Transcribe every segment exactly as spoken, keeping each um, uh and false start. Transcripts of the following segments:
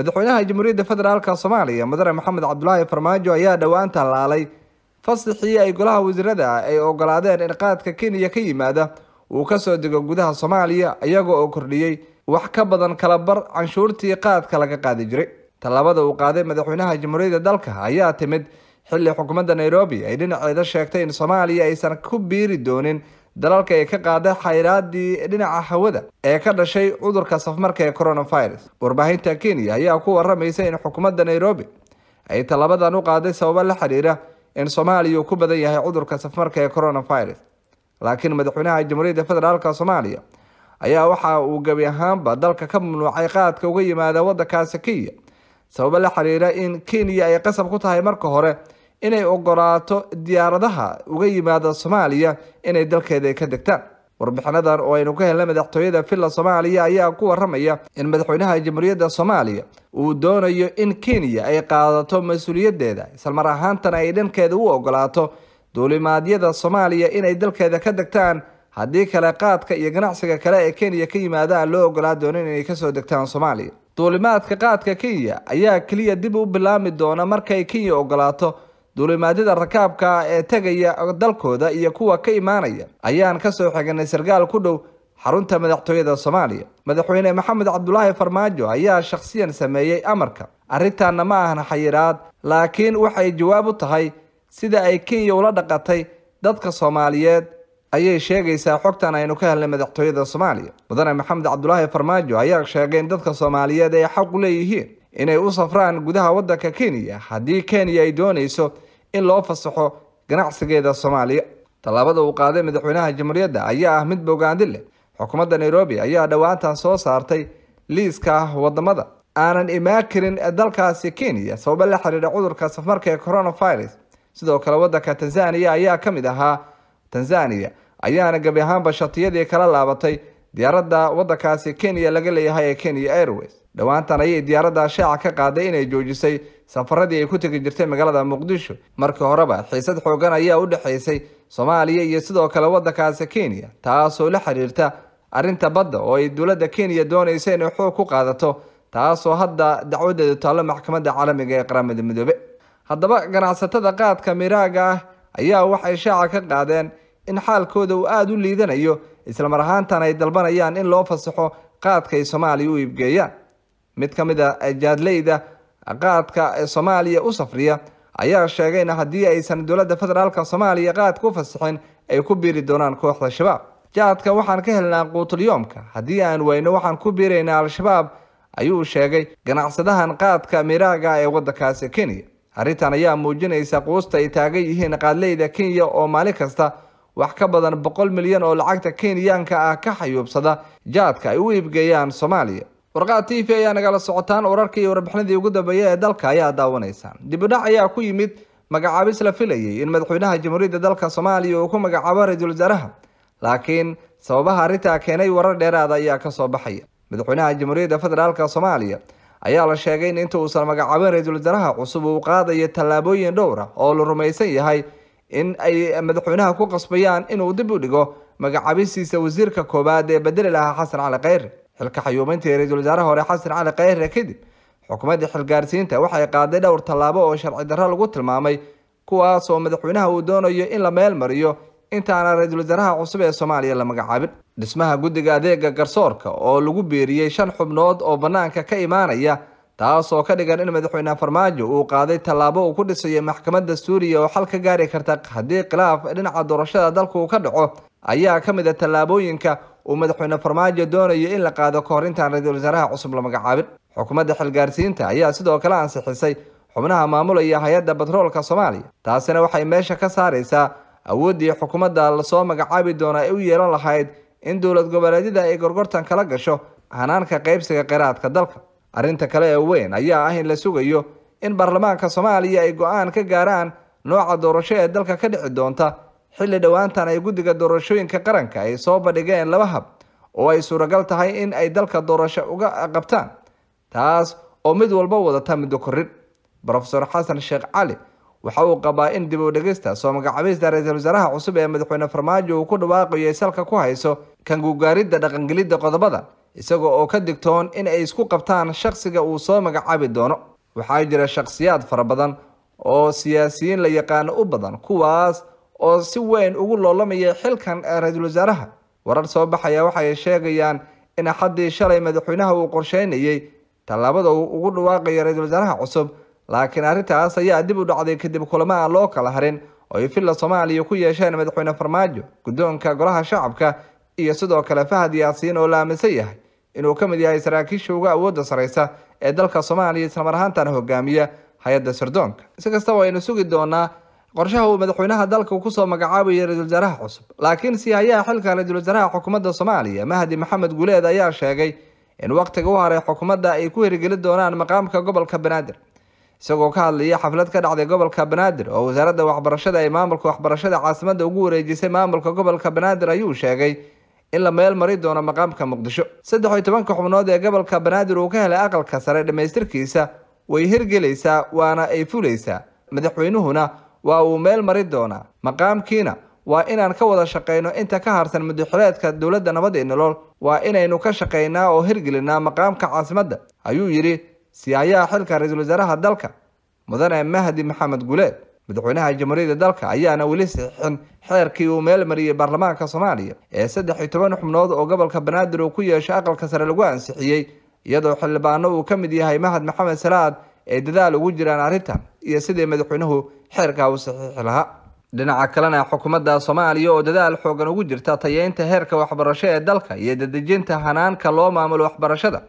madaxweynaha jamhuuriyadda federaalka Soomaaliya madare Maxamed Cabdullaahi Farmaajo ayaa dhawaanta laalay fasaxii ay golaha wasiirada ay ogolaadeen in qaadka Kenya ka yimaada uu ka soo dego gudaha Soomaaliya iyaga oo kordhiyay wax ka badan kala bar canshuurtii qaadka laga qaadi jiray. Talaabada uu qaaday madaxweynaha jamhuuriyadda dalka ayaa timid xilli xukuumadda Nairobi ay dhinaceeda sheegtay in Soomaaliya aysan ku biiri doonin dalalka ay ka qaaday xayiraadii dhinaca hawada ee ka dhashay cudurka safmarka ee coronavirus. Warbaahinta Kenya ayaa ku waramaysay in xukuumadda Nairobi ay talaabadan u qaaday sabab la xiriira in Soomaaliya ku badan yahay cudurka safmarka ee coronavirus. Laakiin madaxweynaha jamhuuriyadda federaalka Soomaaliya ayaa waxa uu gabi ahaanba dalka ka mamnuucay qaadka uga yimaada waddankaasi Kenya sabab la xiriira in Kenya ay qasab ku tahay marka hore inay ogolaato diyaaradaha uga yimaada Soomaaliya inay dalkeeda ka degtaan. Warbixinadan oo aynu ka helnay madaxtooyada filla Soomaaliya ayaa ku waramaya in madaxweynaha jamhuuriyadda Soomaaliya uu doonayo in Kenya ay qaadato mas'uuliyadeeda isla mar ahaantan ay dhankeeda u ogolaato duulimaadyada Soomaaliya inay dalkeeda ka degtaan haddii kale qaadka iyo ganacsiga kale ee Kenya ka yimaada loo ogolaado inay ka soo degtaan Soomaaliya. Duulimaadka qaadka Kenya ayaa kaliya dib u bilaami doona marka ay Kenya ogolaato duulimaadada rakaabka ee tagaya dalkooda iyo kuwa ka imaanaya ayaan ka soo xaganay sargaal ku dhow xarunta madaxtooyada Soomaaliya. Madaxweyne Maxamed Cabdullaahi Farmaajo ayaa shakhsiyan sameeyay amarka. Arrintan ma ahan xayiraad laakiin waxay jawaab u tahay sida ay Kenya ula dhaqatay dadka Soomaaliyeed ayay sheegaysaa xogtan aynu ka helnay madaxtooyada Soomaaliya. Mudane Maxamed Cabdullaahi Farmaajo ayaa sheegay in dadka Soomaaliyeed ay xaq u leeyihiin inay u safraan gudaha waddanka Kenya haddii Kenya ay doonayso in loo fasaxo ganacsigeeda Soomaaliya. Talaabada uu qaaday madaxweynaha jamhuuriyadda ayaa ah mid boogaandile. Xukuumadda Nairobi ayaa dhawaanta soo saartay liiska wadamada aanan imaan karin dalkaasi Kenya sabab la xiriira cudurka safmarka ee coronavirus. Sidoo kale waddanka Tanzania ayaa ka mid ahaa Tanzania ayaana gabi ahaanba shatiyadii kala laabatay diyaaradda waddankaasi Kenya laga leeyahay ee Kenya Airways. dhawaantan ayay diyaaradda shaaca ka qaaday inay joojisay safaradii ay ku tagi jirtay magaalada Muqdisho. Markii horeba xiisad xoogan ayaa u dhaxeysay Soomaaliya iyo sidoo kale waddankaasi Kenya taasoo la xiriirta arrinta badda oo ay dawladda Kenya doonayso inay xoog ku qaadato taasoo hadda dacwadeedu taalo maxkamadda caalamiga ee qaramada midoobay. Haddaba ganacsatada qaadka miiraaga ah ayaa waxay shaaca ka qaadeen in xaalkooda uu aad u liidanayo isla mar ahaantan ay dalbanayaan in loo fasaxo qaadka ay Soomaaliya u iibgeeyaan. mid kamid ah ajaadleyda qaadka ee Soomaaliya u safriya ayaa sheegay in haddii aysan dawladda federaalka Soomaaliya qaadka u fasaxin ay ku biiri doonaan kooxda Al-Shabaab. Jaadka waxaan ka helnaa quutul yoomka haddii aan weyno waxaan ku biireynaa Al-Shabaab, ayuu sheegay ganacsadahan qaadka miiraaga ee waddankaasi Kenya. Arrintan ayaa muujinaysa quusta ay taagan yihiin qaadleyda Kenya oo maalin kasta wax ka badan boqol milyan oo lacagta Kenyaanka ah ka xayuubsada jaadka ay u iibgeeyaan Soomaaliya. Warqaad T V ayaa nagala socotaan wararkii iyo warbixinadii ugu dambeeyay ee dalka ayaa daawanaysaan. Dib u dhac ayaa ku yimid magacaabis la filayay in madaxweynaha jamhuuriyadda dalka Soomaaliya uu ku magacaabo ra'iisul wasaaraha, laakiin sababaha arrinta keenay warar dheeraad ayaa ka soo baxaya. Madaxweynaha jamhuuriyadda federaalka Soomaaliya ayaa la sheegay in inta uu san magacaabo ra'iisul wasaaraha cusub uu qaadayo tallaabooyin dhowr ah oo la rumaysan yahay in ay madaxweynaha ku qasbayaan inuu dib u dhigo magacaabisiisa wasiirka koobaad ee bedeli lahaa Xasan Cali Kheyri. xilka xayuumayntii ra'iisul wasaaraha hore Xasan Cali Kheyri kadib xukuumadda xilgaarsiinta waxay qaaday dhowr tallaabo oo sharci darro lagu tilmaamay kuwaas oo madaxweynaha uu doonayo in la meel mariyo inta aan ra'iisul wasaaraha cusub ee Soomaaliya la magacaabin. Dhismaha guddiga adeega garsoorka oo lagu biiriyay shan xubnood oo bannaanka ka imaanaya taasoo ka dhigan in madaxweynaha Farmaajo uu qaaday tallaabo uu ku dhisay maxkamadda dastuuriga oo xal ka gaari karta haddii khilaaf dhinaca doorashada dalka uu ka dhaco ayaa ka mid ah tallaabooyinka madaxweyne Farmaajo doonayo in la qaado ka hor intaan ra'iisul wasaaraha cusub la magacaabin. Xukuumadda xilgaarsiinta ayaa sidoo kale ansixisay xubnaha maamulaya hay'adda batroolka Soomaaliya, taasina waxay meesha ka saaraysaa awooddii xukuumadda la soo magacaabi doona ay u yeelan lahayd in dowlad goboleedyada ay gorgortan kala gasho hanaanka qaybsiga kheyraadka dalka. Arrinta kale ee weyn ayaa ah in la sugayo in baarlamaanka Soomaaliya ay go'aan ka gaaraan nooca doorasho ee dalka ka dhici doonta xilli dhawaantan ay guddiga doorashooyinka qaranka ay soo bandhigeen laba hab oo ay suuragal tahay in ay dalka doorasho uga qabtaan, taas oo mid walba wadata muddo korrin. Professor Xasan Sheekh Cali waxa uu qabaa in dib u dhigista soo magacaabista ra'iisul wasaaraha cusub ee madaxweyne Farmaajo uu ku dhawaaqayo salka ku hayso kan guugaaridda dhaqangelidda qodobada isagoo oo ka digtoon in ay isku qabtaan shakhsiga uu soo magacaabi doono. Waxaa jira shakhsiyaad fara badan oo siyaasiyiin la yaqaan u badan kuwaas oo si weyn ugu loolamaya xilkan ra'iisul wasaaraha. Warar soo baxaya waxay sheegayaan in xadii shalay madaxweynaha uu qorsheynayay talaabada ugu dhawaaqay ra'iisul wasaaraha cusub, laakiin arrintaas ayaa dib u dhacday kadib kulamo loo kala harin oo filla Soomaaliya ku yeesheen madaxweynaha Farmaajo, gudoonka golaha shacabka iyo sidoo kale Fahad Yaasiin oo laamisay yahay inuu ka mid yahay saraakiishuga awoodda sareysa ee dalka Soomaaliya isla mar ahaantaana hogaamiya hay'adda sirdoonka. Si kasta waynu sugi doonaa qorshaha uu madaxweynaha dalka ku soo magacaabayo ra'iisul wasaaraha cusub, laakiin siyaasaha xilka ra'iisul wasaaraha xukuumadda Soomaaliya Mahdi Maxamed Guuleed ayaa sheegay in waqtiga uu haray xukuumadda ay ku hirgelin doonaan maqaamka gobolka Banaadir. isagoo ka hadlaya xaflad ka dhacday gobolka Banaadir oo wasaaradda waxbarashada ay maamulka waxbarashada caasimadda ugu wareejisay maamulka gobolka Banaadir ayuu sheegay in la meel mari doono maqaamka Muqdisho. saddex iyo toban xubnood ee gobolka Banaadir oo ka helay aqalka sare dhameystirkiisa way hirgelaysaa waana ay fulaysaa. madaxweynuhuna waa uu meel mari doonaa maqaamkiina waa inaan ka wada shaqeyno inta ka harsan madaxweynaadka dawladda nabad ee nolol, waa inaynu ka shaqeynaa oo hirgelinaa maqaamka caasimadda ayuu yiri siyaasaha xilka ra'iisul wasaaraha dalka mudane Mahdi Maxamed Guuleed. madaxweynaha jamhuuriyadda dalka ayaana weli saxin xeerkii uu meel mariyay baarlamaanka Soomaaliya ee saddex iyo toban xubnood oo gobolka Banaadir uu ku yeeshay aqalka sare lagu ansixiyay, iyadoo xildhibaano uu ka mid yahay Mahad Maxamed Salaad ee dadaal ugu jiraan arrintan iyo sidii madaxweynuhu xeerka uu saxiix lahaa. dhinaca kalena xukuumadda Soomaaliya oo dadaal xoogan ugu jirta tayeynta heerka waxbarasho ee dalka iyo dadajinta hanaanka loo maamulo waxbarashada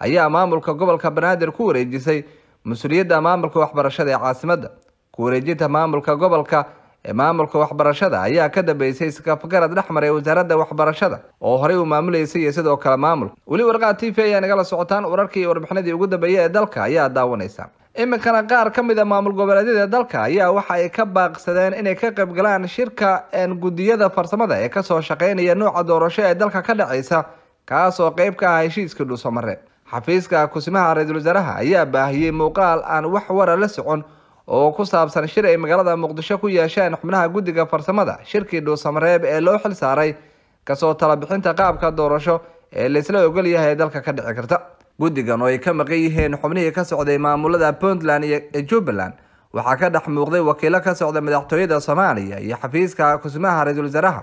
ayaa maamulka gobolka Banaadir ku wareejisay mas'uuliyadda maamulka waxbarashada ee caasimadda. ku wareejinta maamulka gobolka ee maamulka waxbarashada ayaa ka dambeysay iskaafgarad dhaxmar ee wasaaradda waxbarashada oo hore u maamuleysay sidoo kale maamul. wali warqaha T V ayaa nagala socotaan urarkii warbixinadii ugu dambeeyay ee dalka ayaa daawanaysa. iminka qaar ka mid ah maamul goboleedyada dalka ayaa waxa ay ka baaqsadeen inay ka qayb galaan shirka aan gudiyada farsamada ee ka soo shaqeynaya nooca doorasho ee dalka ka dhacaysa, kaas oo qayb ka ah heshiiska dhuusamare. xafiiska kusimaha ra'iisul wasaaraha ayaa baahiyay muuqaal aan wax wara la socon oo ku saabsan shir ay magaalada Muqdisho ku yeesheen xubnaha guddiga farsamada shirkii dhuusamareeb ee loo xil saaray kasoo tala bixinta qaabka doorasho ee la isla ogol yahay ee dalka ka dhici karta. guddigan oo ay ka maqan yihiin xubnihii ka socday maamulada Boontland iyo Joobaland waxaa ka dhex muuqday wakiilo ka socda madaxtooyada Soomaaliya iyo xafiiska kusimaha ra'iisul wasaaraha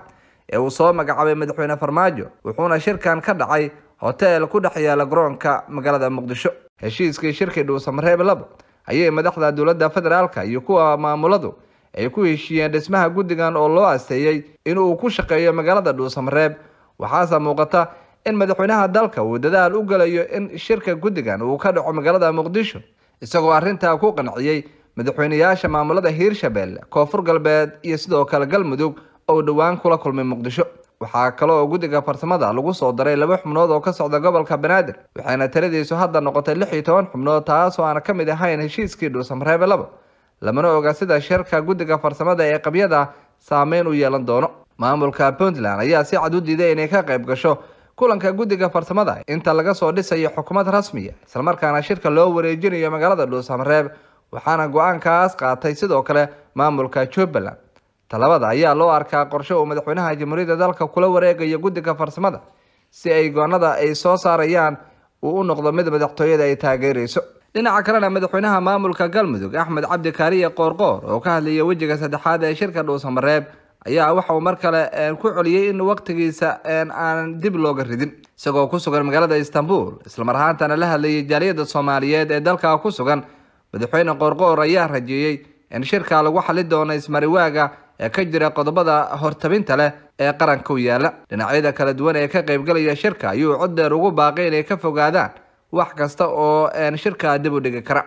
ee uu soo magacaabay madaxweyne Farmaajo, wuxuuna shirkan ka dhacay hotel ku dhex yaala garoonka magaalada Muqdisho. heshiiskii shirkii dhuusamareeb laba ayay madaxda dawladda federaalka iyo kuwa maamuladu ay ku heshiiyeen dhismaha guddigan oo loo asteeyay in uu ku shaqeeyo magaalada dhuusamareeb. waxaase muuqata in madaxweynaha dalka uu dadaal u galayo in shirka guddigan uu ka dhaco magaalada Muqdisho, isagoo arrintaa ku qanciyay madaxweynayaasha maamulada Hiirshabeelle, Koonfur Galbeed iyo sidoo kale Galmudug oo dhawaan kula kulmay Muqdisho. waxaa kale oo guddiga farsamada lagu soo daray laba xubnood oo ka socda gobolka Banaadir, waxaana tiradiisu hadda noqotay lix iyo toban xubnood, taas oo aan ka mid ahayn heshiiskii dhuusamareeb laba. lamana oga sida shirka guddiga farsamada ee qabyada saameyn u yeelan doono. maamulka Puntland ayaa si cad u diiday inay ka qayb gasho kulanka guddiga farsamada inta laga soo dhisayo xukuumad rasmi ah isla markaana shirka loo wareejinayo magaalada dhuusamareeb, waxaana go'aankaas qaatay sidoo kale maamulka Joobaland. talabada ayaa loo arkaa qorshe uu madaxweynaha jamhuuriyadda dalka kula wareegayo guddiga farsamada si ay go'aanada ay soo saarayaan uu u noqdo mid madaxtooyada ay taageerayso. dhinaca kalena madaxweynaha maamulka Galmudug Axmed Cabdikaariye Qoorqoor oo ka hadlayay wejiga saddexaad ee shirka dhuusamareeb ayaa waxa uu mar kale ku celiyay in waqtigiisa aan dib looga ridin. isagoo ku sugan magaalada Istanbul isla mar ahaantaana la hadlayay jaaliyadda Soomaaliyeed ee dalka ku sugan, madaxweyne Qoorqoor ayaa rajeeyay in shirka lagu xalin doono ismariwaaga ee ka jira qodobada hortabinta leh ee qaranka u yaala. dhinacyada kala duwan ee ka qaybgalaya shirka ayuu cod dheer ugu baaqay inay ka fogaadaan wax kasta oo shirka dib u dhigi kara.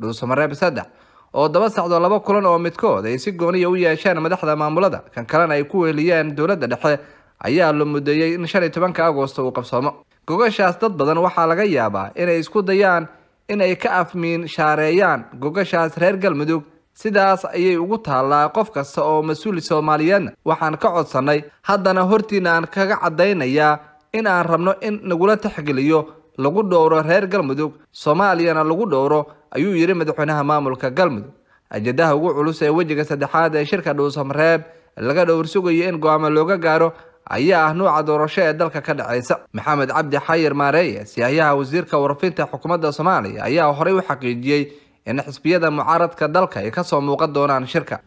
dhuusamareeb saddex oo daba socdo laba kulan oo midkood ay si gooniya u yeesheen madaxda maamulada kan kalena ay ku weeliyeen dawladda dhexe ayaa la mudeeyay in shan iyo tobanka Agoosto uu qabsoomo. gogashaas dad badan waxaa laga yaabaa inay isku dayaan inay ka afmiin shaareeyaan gogashaas reer Galmudug, sidaas ayay ugu taallaa qof kasta oo mas'uul Soomaaliyeed. waxaan ka codsanay haddana hortiina aan kaga cadaynayaa in aan rabno in nagula taxgeliyo lagu dhowro reer Galmudug Soomaaliyana lagu dhowro, ayuu yiri madaxweynaha maamulka Galmudug. ajadaha ugu culus ee wejiga saddexaad ee shirka dhuusamareeb laga dhowrsugayo in go'aamo looga gaaro ayaa ah nooca doorasho ee dalka ka dhacaysa. Maxamed Cabdi Xayir Maareeye siyaasaha wasiirka warfinta xukuumadda Soomaaliya ayaa horey u xaqiijiyay in xisbiyada mucaaradka dalka ay ka soo muuqan doonaan shirka.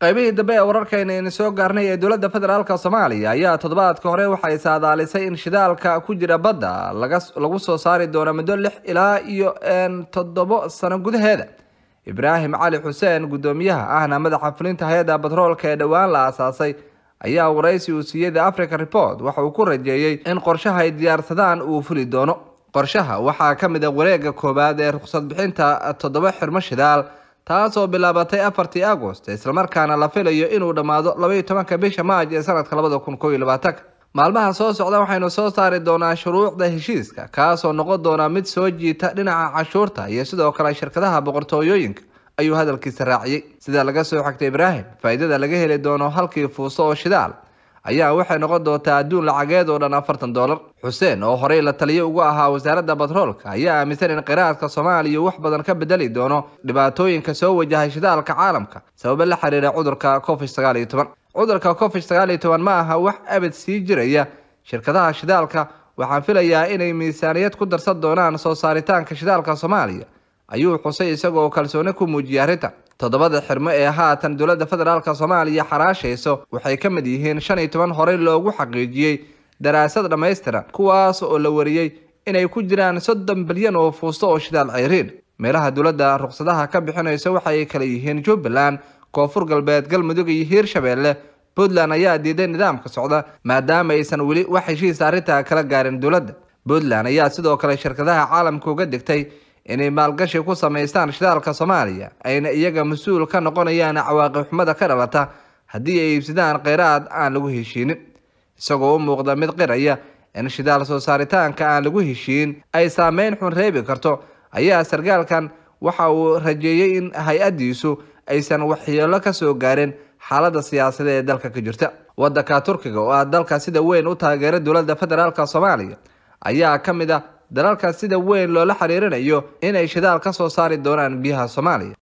qaybihii dambe ee wararkayna ee soo gaarnay ee dawladda federaalka Soomaaliya ayaa toddobaadka hore waxay saadaalisay in shidaalka ku jira badda laga lagu soo saari doono muddo lix ilaa iyo toddoba sano gudaheeda. Ibrahim Ali Xuseen gudoomiyaha ahna madaxa fulinta hay'adda batroolka ee dhawaan la aasaasay ayaa waraysi u siiyay The Africa Report waxa uu ku rajeeyay in qorshaha ay diyaarsadaan uu fuli doono. Qorshaha waxaa ka mid ah wareegga koowaad ee ruqsad bixinta toddoba xirmo shidaal taasoo bilaabatay afartii August isla markaana la filayo inuu dhamaado laba iyo tobanka bisha Maaj ee sanadka laba kun iyo labaatan. Maalmaha soo socda waxaynu soo saari doonaa shuruucda heshiiska kaasoo noqon doona mid soo jiita dhinaca cashuurta iyo sidoo kale shirkadaha boqortooyooyinka ayuu hadalkiisa raaciyay. Sida laga soo xigtay Ibrahim, faa'iidada laga heli doono halkii fuuso oo shidaal ayaa waxay noqon doontaa adduun lacageed oo dhan afartan dollar. Xuseen oo horey la taliyo ugu ahaa wasaaradda batroolka ayaa aaminsan in qiraadka Soomaaliya wax badan ka bedeli doono dhibaatooyinka soo wajahay shidaalka caalamka sabab la xiriira cudurka Covid-19. cudurka Covid-19 ma aha wax abad sii jiraya. Shirkadaha shidaalka waxaan filayaa inay miisaaniyad ku darsan doonaan soo saaritaanka shidaalka Soomaaliya ayuu Xuseen isagoo kalsooni ku muujiyay arinta. toddobada xirmo ee haatan dawladda federaalka Soomaaliya xaraashayso waxay ka mid yihiin shan iyo toban hore loogu xaqiijiyay daraasad dhameystiran kuwaas oo la wariyay inay ku jiraan soddon bilyan oo fuusto oo shidaal cayriin. Meelaha dawladda ruqsadaha ka bixinayso waxay kala yihiin Joobaland, Koonfur Galbeed, Galmudug iyo Hiirshabeelle. Puntland ayaa diiday nidaamka socda maadaama aysan weli wax heshiis arrinta kala gaarin dawladda. Puntland ayaa sidoo kale shirkadaha caalamka uga digtay inay maalgashi ku sameystaan shidaalka Soomaaliya ayna iyaga masuul ka noqonayaan cawaaqib xumada ka dhalata haddii ay iibsadaan qeyraad aan lagu heshiinin. Isagoo u muuqda mid qiraya in shidaal soo saaritaanka aan lagu heshiin ay saameyn xun reebi karto ayaa sargaalkan waxa uu rajeeyay in hay-addiisu aysan waxyeello ka soo gaarin xaaladda siyaasadeed ee dalka ka jirta. Waddanka Turkiga oo ah dalka sida weyn u taageera dawladda federaalka Soomaaliya ayaa ka mid ah dalalka sida weyn loola xiriirinayo inay shidaal ka soo saari doonaan biyaha Soomaaliya.